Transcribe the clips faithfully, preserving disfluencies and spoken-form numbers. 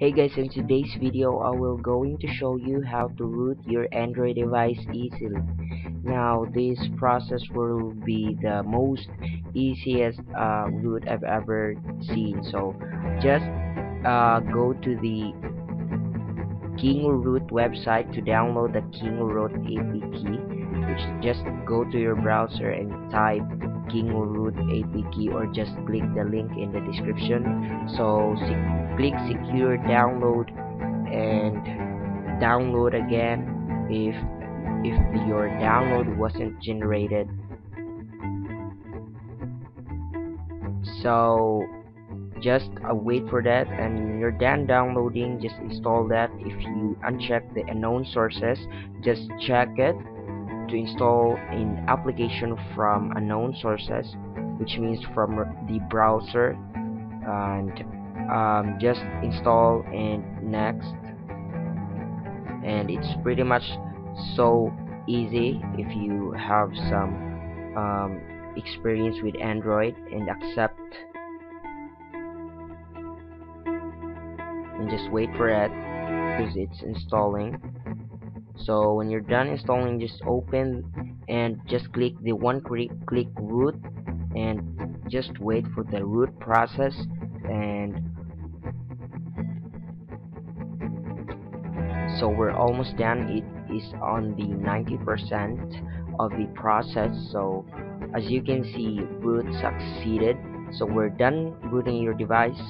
Hey guys, in today's video I will going to show you how to root your Android device easily. Now this process will be the most easiest uh, root I've ever seen, so just uh, go to the KingoRoot website to download the KingoRoot A P K, which just go to your browser and type KingoRoot A P K or just click the link in the description. So se click secure download and download again if if your download wasn't generated. So just uh, wait for that, and when you're done downloading, just install that. If you uncheck the unknown sources, just check it to install an application from unknown sources, which means from the browser, and um, just install and next, and it's pretty much so easy if you have some um, experience with Android, and accept and just wait for it because it's installing. So when you're done installing, just open and just click the one click click root and just wait for the root process, and so we're almost done. It is on the ninety percent of the process, so as you can see, root succeeded. So we're done rooting your device.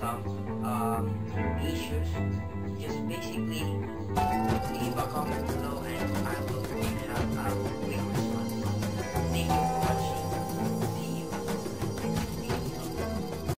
Some um, issues, just basically